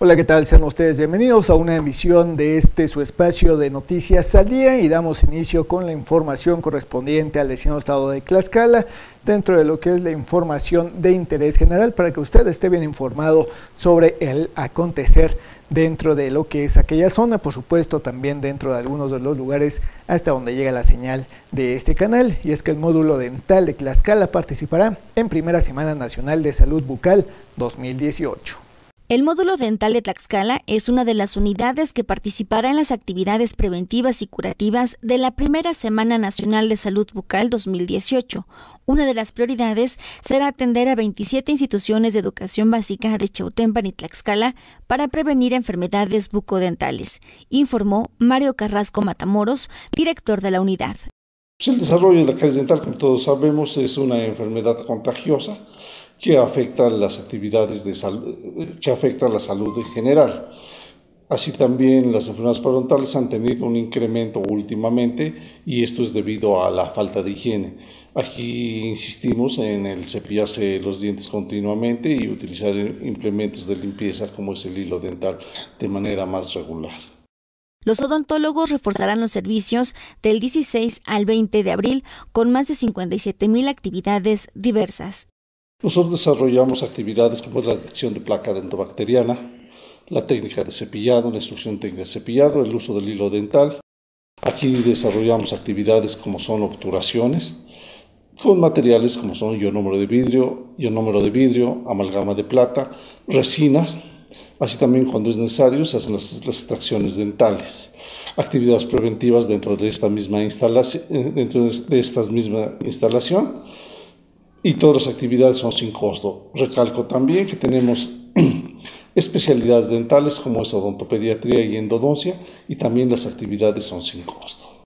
Hola, ¿qué tal? Sean ustedes bienvenidos a una emisión de este su espacio de Noticias al Día y damos inicio con la información correspondiente al vecino estado de Tlaxcala dentro de lo que es la información de interés general para que usted esté bien informado sobre el acontecer dentro de lo que es aquella zona, por supuesto también dentro de algunos de los lugares hasta donde llega la señal de este canal. Y es que el módulo dental de Tlaxcala participará en primera Semana Nacional de Salud Bucal 2018. El módulo dental de Tlaxcala es una de las unidades que participará en las actividades preventivas y curativas de la primera Semana Nacional de Salud Bucal 2018. Una de las prioridades será atender a 27 instituciones de educación básica de Chautempan y Tlaxcala para prevenir enfermedades bucodentales, informó Mario Carrasco Matamoros, director de la unidad. El desarrollo de la caries dental, como todos sabemos, es una enfermedad contagiosa que afecta las actividades de salud, que afecta la salud en general. Así también las enfermedades parodontales han tenido un incremento últimamente y esto es debido a la falta de higiene. Aquí insistimos en el cepillarse los dientes continuamente y utilizar implementos de limpieza como es el hilo dental de manera más regular. Los odontólogos reforzarán los servicios del 16 al 20 de abril con más de 57,000 actividades diversas. Nosotros desarrollamos actividades como la detección de placa dentobacteriana, la técnica de cepillado, la instrucción técnica de cepillado, el uso del hilo dental. Aquí desarrollamos actividades como son obturaciones, con materiales como son ionómero de vidrio, amalgama de plata, resinas. Así también, cuando es necesario, se hacen las extracciones dentales. Actividades preventivas dentro de esta misma instalación, y todas las actividades son sin costo. Recalco también que tenemos especialidades dentales como es odontopediatría y endodoncia, y también las actividades son sin costo.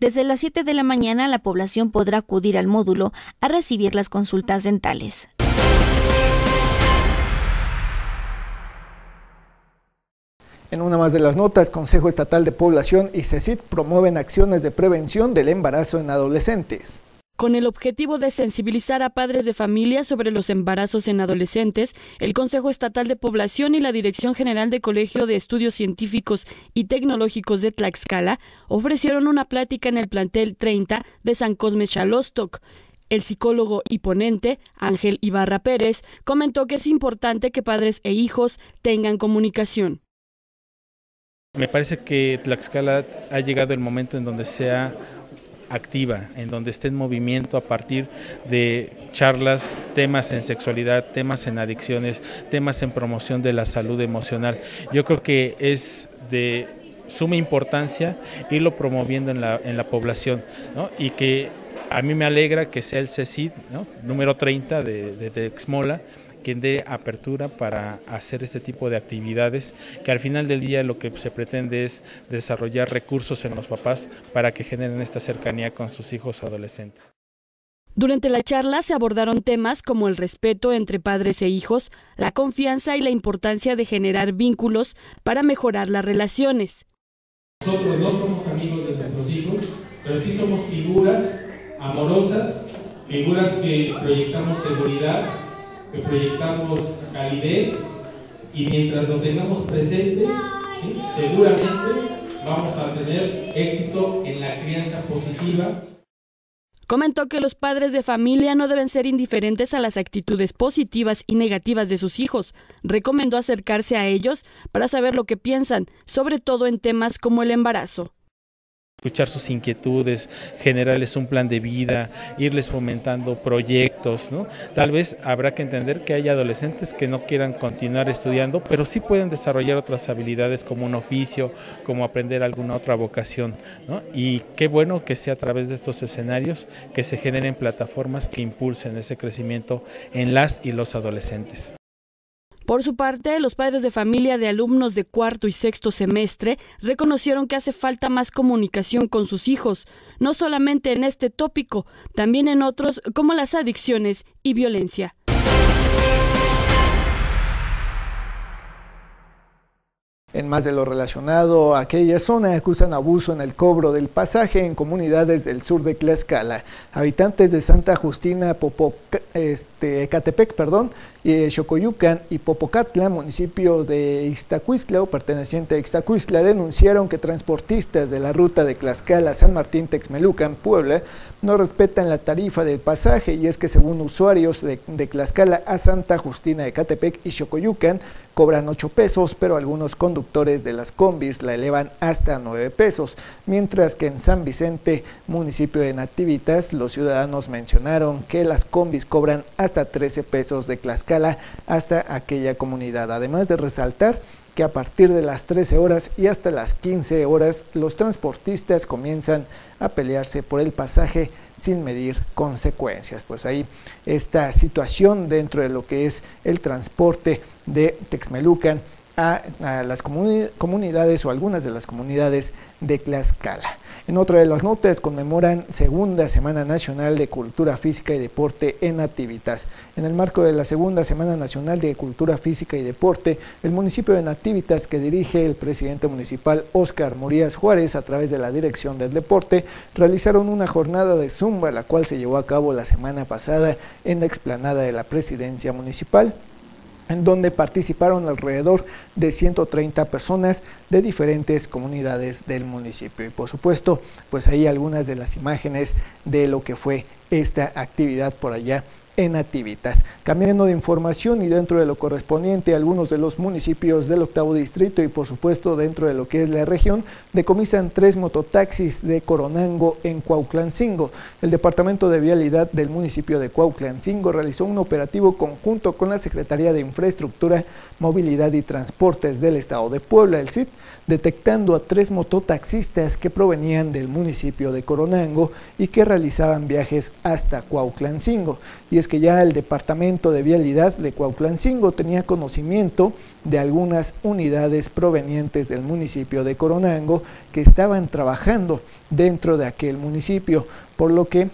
Desde las 7 de la mañana la población podrá acudir al módulo a recibir las consultas dentales. En una más de las notas, Consejo Estatal de Población y CeCyT promueven acciones de prevención del embarazo en adolescentes. Con el objetivo de sensibilizar a padres de familia sobre los embarazos en adolescentes, el Consejo Estatal de Población y la Dirección General de Colegio de Estudios Científicos y Tecnológicos de Tlaxcala ofrecieron una plática en el plantel 30 de San Cosme Xalostoc. El psicólogo y ponente, Ángel Ibarra Pérez, comentó que es importante que padres e hijos tengan comunicación. Me parece que Tlaxcala ha llegado el momento en donde sea activa, en donde esté en movimiento a partir de charlas, temas en sexualidad, temas en adicciones, temas en promoción de la salud emocional. Yo creo que es de suma importancia irlo promoviendo en la población, ¿no? Y que a mí me alegra que sea el CeCyT, ¿no?, número 30 de Texmelucan, quien dé apertura para hacer este tipo de actividades, que al final del día lo que se pretende es desarrollar recursos en los papás para que generen esta cercanía con sus hijos adolescentes. Durante la charla se abordaron temas como el respeto entre padres e hijos, la confianza y la importancia de generar vínculos para mejorar las relaciones. Nosotros no somos amigos de nuestros hijos, pero sí somos figuras amorosas, figuras que proyectamos seguridad, que proyectamos calidez, y mientras lo tengamos presente, ¿sí?, seguramente vamos a tener éxito en la crianza positiva. Comentó que los padres de familia no deben ser indiferentes a las actitudes positivas y negativas de sus hijos. Recomendó acercarse a ellos para saber lo que piensan, sobre todo en temas como el embarazo. Escuchar sus inquietudes, generarles un plan de vida, irles fomentando proyectos, ¿no? Tal vez habrá que entender que hay adolescentes que no quieran continuar estudiando, pero sí pueden desarrollar otras habilidades como un oficio, como aprender alguna otra vocación, ¿no? Y qué bueno que sea a través de estos escenarios que se generen plataformas que impulsen ese crecimiento en las y los adolescentes. Por su parte, los padres de familia de alumnos de cuarto y sexto semestre reconocieron que hace falta más comunicación con sus hijos, no solamente en este tópico, también en otros como las adicciones y violencia. En más de lo relacionado a aquella zona, acusan abuso en el cobro del pasaje en comunidades del sur de Tlaxcala. Habitantes de Santa Justina, Popocatépetl, Xocoyucan y Popocatla, municipio de Ixtacuistla o perteneciente a Ixtacuistla, denunciaron que transportistas de la ruta de Tlaxcala, San Martín, Texmelucan, Puebla, no respetan la tarifa del pasaje, y es que según usuarios de Tlaxcala a Santa Justina de Catepec y Xocoyucan cobran 8 pesos, pero algunos conductores de las combis la elevan hasta 9 pesos, mientras que en San Vicente, municipio de Nativitas, los ciudadanos mencionaron que las combis cobran hasta 13 pesos de Tlaxcala hasta aquella comunidad, además de resaltar que a partir de las 13 horas y hasta las 15 horas los transportistas comienzan a pelearse por el pasaje sin medir consecuencias. Pues ahí esta situación dentro de lo que es el transporte de Texmelucan a las comunidades o algunas de las comunidades de Tlaxcala. En otra de las notas, conmemoran segunda Semana Nacional de Cultura Física y Deporte en Nativitas. En el marco de la segunda Semana Nacional de Cultura Física y Deporte, el municipio de Nativitas, que dirige el presidente municipal Óscar Morías Juárez a través de la Dirección del Deporte, realizaron una jornada de zumba, la cual se llevó a cabo la semana pasada en la explanada de la presidencia municipal, en donde participaron alrededor de 130 personas de diferentes comunidades del municipio. Y por supuesto, pues ahí algunas de las imágenes de lo que fue esta actividad por allá en Nativitas. Cambiando de información, y dentro de lo correspondiente a algunos de los municipios del octavo distrito y por supuesto dentro de lo que es la región, decomisan 3 mototaxis de Coronango en Cuautlancingo. El Departamento de Vialidad del municipio de Cuautlancingo realizó un operativo conjunto con la Secretaría de Infraestructura, Movilidad y Transportes del Estado de Puebla, el CeCyT, detectando a 3 mototaxistas que provenían del municipio de Coronango y que realizaban viajes hasta Cuautlancingo. Y es que ya el Departamento de Vialidad de Cuautlancingo tenía conocimiento de algunas unidades provenientes del municipio de Coronango que estaban trabajando dentro de aquel municipio, por lo que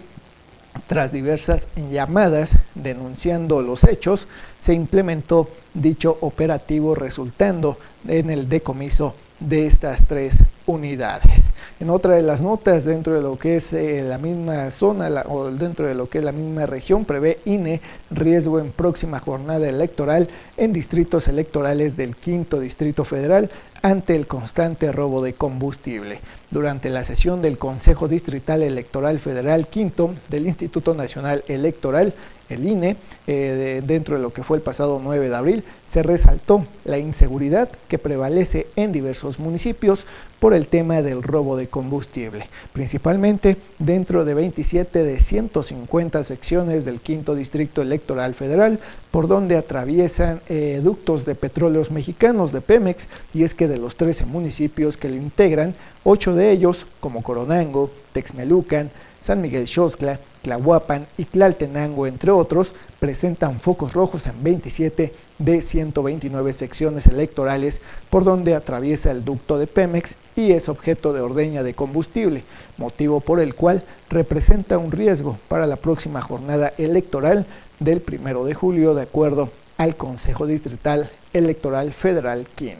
tras diversas llamadas denunciando los hechos, se implementó dicho operativo, resultando en el decomiso de estas 3 unidades. En otra de las notas, dentro de lo que es la misma zona o dentro de lo que es la misma región, prevé INE riesgo en próxima jornada electoral en distritos electorales del 5º Distrito Federal ante el constante robo de combustible. Durante la sesión del Consejo Distrital Electoral Federal V del Instituto Nacional Electoral, el INE, dentro de lo que fue el pasado 9 de abril, se resaltó la inseguridad que prevalece en diversos municipios por el tema del robo de combustible, principalmente dentro de 27 de 150 secciones del 5º Distrito Electoral Federal, por donde atraviesan ductos de petróleos mexicanos de Pemex, y es que de los 13 municipios que lo integran, 8 de ellos, como Coronango, Texmelucan, San Miguel Xoxtla, Tlahuapan y Tlaltenango, entre otros, presentan focos rojos en 27 de 129 secciones electorales por donde atraviesa el ducto de Pemex y es objeto de ordeña de combustible, motivo por el cual representa un riesgo para la próxima jornada electoral del 1 de julio, de acuerdo al Consejo Distrital Electoral Federal V.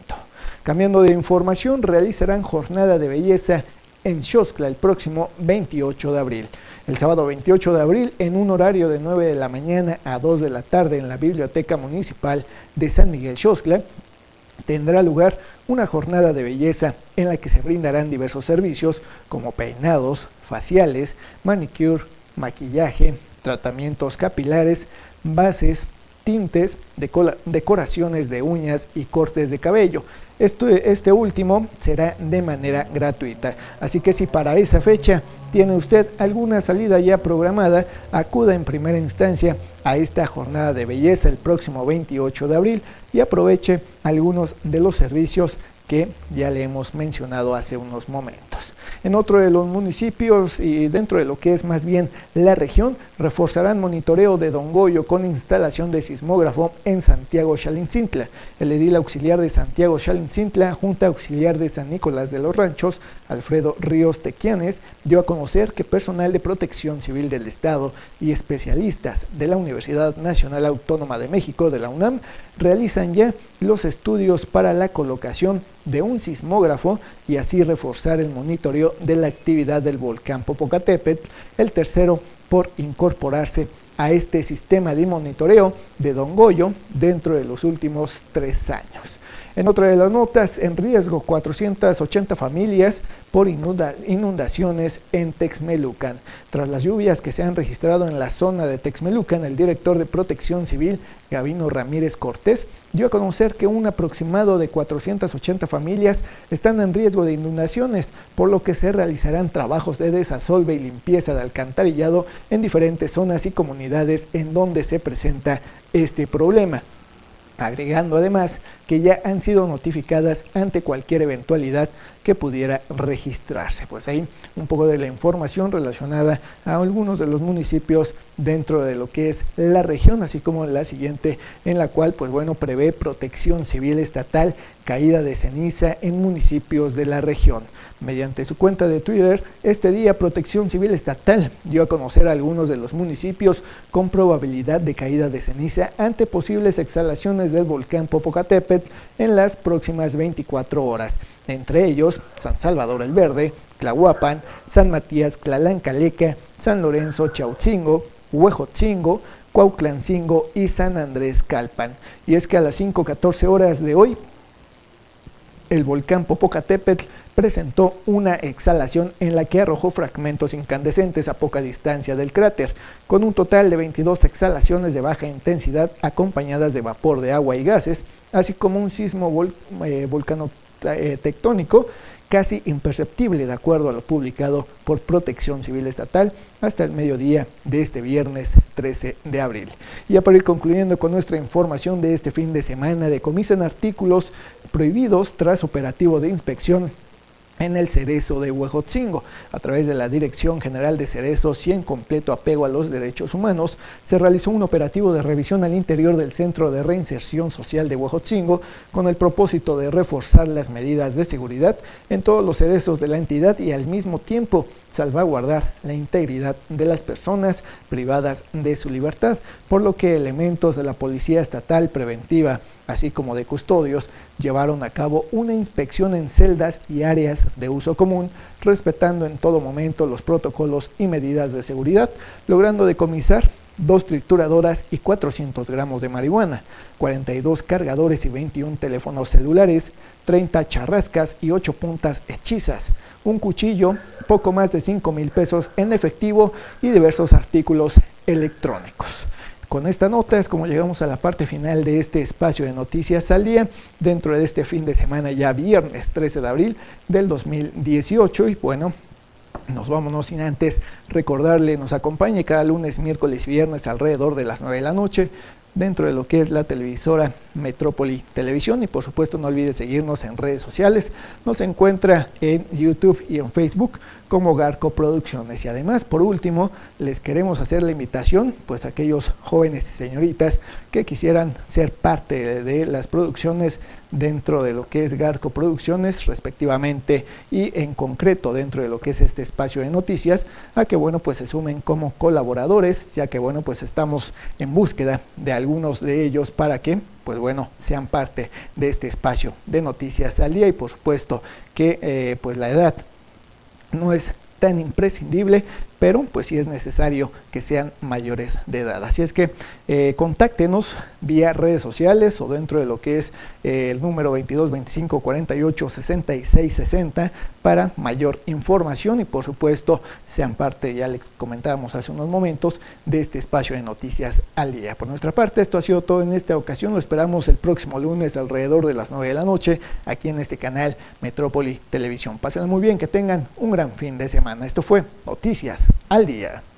Cambiando de información, realizarán jornada de belleza en Xoxtla el próximo 28 de abril. El sábado 28 de abril, en un horario de 9 de la mañana a 2 de la tarde en la Biblioteca Municipal de San Miguel Xoxtla, tendrá lugar una jornada de belleza en la que se brindarán diversos servicios como peinados, faciales, manicure, maquillaje, tratamientos capilares, bases, tintes, decoraciones de uñas y cortes de cabello. Este último será de manera gratuita. Así que si para esa fecha tiene usted alguna salida ya programada, acuda en primera instancia a esta jornada de belleza el próximo 28 de abril y aproveche algunos de los servicios que ya le hemos mencionado hace unos momentos. En otro de los municipios y dentro de lo que es más bien la región, reforzarán monitoreo de Don Goyo con instalación de sismógrafo en Santiago Xalinzintla. El edil auxiliar de Santiago Xalinzintla, Junta Auxiliar de San Nicolás de los Ranchos, Alfredo Ríos Tequianes, dio a conocer que personal de Protección Civil del Estado y especialistas de la Universidad Nacional Autónoma de México, de la UNAM, realizan ya los estudios para la colocación de un sismógrafo y así reforzar el monitoreo de la actividad del volcán Popocatépetl, el tercero por incorporarse a este sistema de monitoreo de Don Goyo dentro de los últimos 3 años. En otra de las notas, en riesgo 480 familias por inundaciones en Texmelucan. Tras las lluvias que se han registrado en la zona de Texmelucan, el director de Protección Civil, Gabino Ramírez Cortés, dio a conocer que un aproximado de 480 familias están en riesgo de inundaciones, por lo que se realizarán trabajos de desasolve y limpieza de alcantarillado en diferentes zonas y comunidades en donde se presenta este problema. Agregando además que ya han sido notificadas ante cualquier eventualidad que pudiera registrarse. Pues ahí un poco de la información relacionada a algunos de los municipios dentro de lo que es la región, así como la siguiente en la cual, pues bueno, prevé Protección Civil Estatal caída de ceniza en municipios de la región. Mediante su cuenta de Twitter, este día Protección Civil Estatal dio a conocer a algunos de los municipios con probabilidad de caída de ceniza ante posibles exhalaciones del volcán Popocatépetl en las próximas 24 horas, entre ellos San Salvador el Verde, Tlahuapan, San Matías, Clalancaleca, San Lorenzo, Chautzingo, Huejotzingo, Cuautlancingo y San Andrés Calpan. Y es que a las 5:14 horas de hoy, el volcán Popocatépetl presentó una exhalación en la que arrojó fragmentos incandescentes a poca distancia del cráter, con un total de 22 exhalaciones de baja intensidad acompañadas de vapor de agua y gases, así como un sismo volcano tectónico casi imperceptible, de acuerdo a lo publicado por Protección Civil Estatal hasta el mediodía de este viernes 13 de abril. Y ya para ir concluyendo con nuestra información de este fin de semana, decomisan artículos prohibidos tras operativo de inspección en el Cereso de Huejotzingo. A través de la Dirección General de Cerezos y en completo apego a los derechos humanos, se realizó un operativo de revisión al interior del Centro de Reinserción Social de Huejotzingo con el propósito de reforzar las medidas de seguridad en todos los cerezos de la entidad y al mismo tiempo salvaguardar la integridad de las personas privadas de su libertad, por lo que elementos de la Policía Estatal Preventiva, así como de custodios, llevaron a cabo una inspección en celdas y áreas de uso común, respetando en todo momento los protocolos y medidas de seguridad, logrando decomisar 2 trituradoras y 400 gramos de marihuana, 42 cargadores y 21 teléfonos celulares, 30 charrascas y 8 puntas hechizas, un cuchillo, poco más de 5,000 pesos en efectivo y diversos artículos electrónicos. Con esta nota es como llegamos a la parte final de este espacio de Noticias al Día, dentro de este fin de semana ya viernes 13 de abril del 2018 y bueno, nos vámonos sin antes recordarle, nos acompañe cada lunes, miércoles y viernes alrededor de las 9 de la noche dentro de lo que es la televisora Metrópoli Televisión y por supuesto no olvide seguirnos en redes sociales, nos encuentra en YouTube y en Facebook como Garco Producciones. Y además, por último, les queremos hacer la invitación, pues a aquellos jóvenes y señoritas que quisieran ser parte de las producciones dentro de lo que es Garco Producciones respectivamente y en concreto dentro de lo que es este espacio de noticias, a que bueno pues se sumen como colaboradores, ya que bueno pues estamos en búsqueda de algunos de ellos para que pues bueno, sean parte de este espacio de Noticias al Día y por supuesto que pues la edad no es tan imprescindible, pero pues sí es necesario que sean mayores de edad. Así es que contáctenos vía redes sociales o dentro de lo que es el número 22 25 48 66 60 para mayor información y por supuesto sean parte, ya les comentábamos hace unos momentos, de este espacio de Noticias al Día. Por nuestra parte esto ha sido todo en esta ocasión, lo esperamos el próximo lunes alrededor de las 9 de la noche aquí en este canal Metrópoli Televisión. Pásenla muy bien, que tengan un gran fin de semana. Esto fue Noticias al Día.